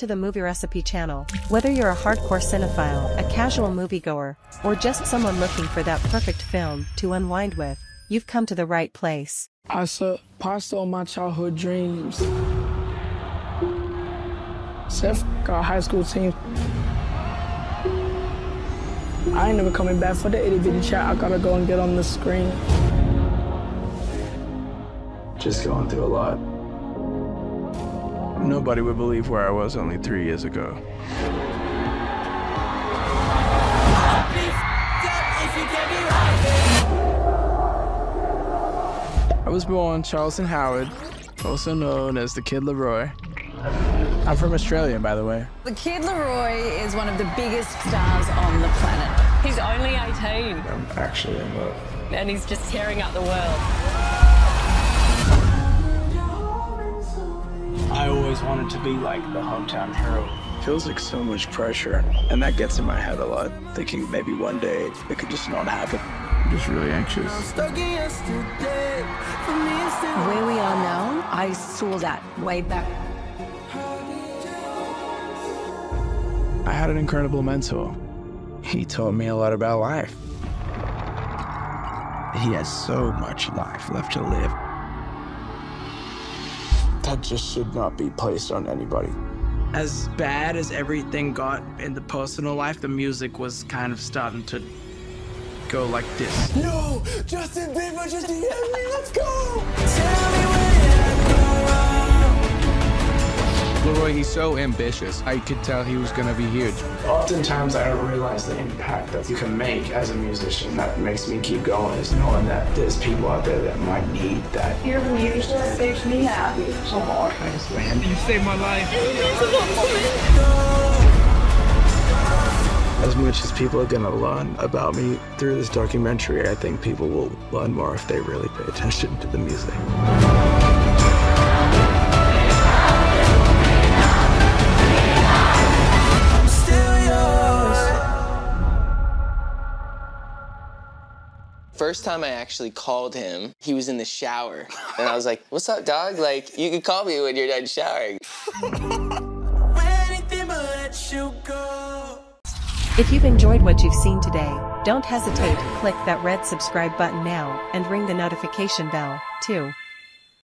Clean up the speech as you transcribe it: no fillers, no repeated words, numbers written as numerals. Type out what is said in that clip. to the Movie Recipe channel. Whether you're a hardcore cinephile, a casual moviegoer, or just someone looking for that perfect film to unwind with, you've come to the right place. I serve pasta on my childhood dreams. Seth got a high school team. I ain't never coming back for the itty-bitty chat. I gotta go and get on the screen. Just going through a lot. Nobody would believe where I was only 3 years ago. I was born Charleston Howard, also known as the Kid LAROI. I'm from Australia, by the way. The Kid LAROI is one of the biggest stars on the planet. He's only 18. I'm actually in love. And he's just tearing up the world. I always wanted to be like the hometown hero. Feels like so much pressure, and that gets in my head a lot, thinking maybe one day it could just not happen. I'm just really anxious. Where we are now, I saw that way back. I had an incredible mentor. He taught me a lot about life. He has so much life left to live. That just should not be placed on anybody. As bad as everything got in the personal life, the music was kind of starting to go like this. No! Justin Bieber just DM'd me! Let's go! Tell me where I'm going. LAROI, he's so ambitious. I could tell he was gonna be huge. Oftentimes, I don't realize the impact that you can make as a musician. That makes me keep going, is knowing that there's people out there that might need that. Your music makes me happy. So hard. Thanks, man. You saved my life. As much as people are gonna learn about me through this documentary, I think people will learn more if they really pay attention to the music. First time I actually called him, he was in the shower. And I was like, what's up, dog? Like, you can call me when you're done showering. If you've enjoyed what you've seen today, don't hesitate to click that red subscribe button now and ring the notification bell, too.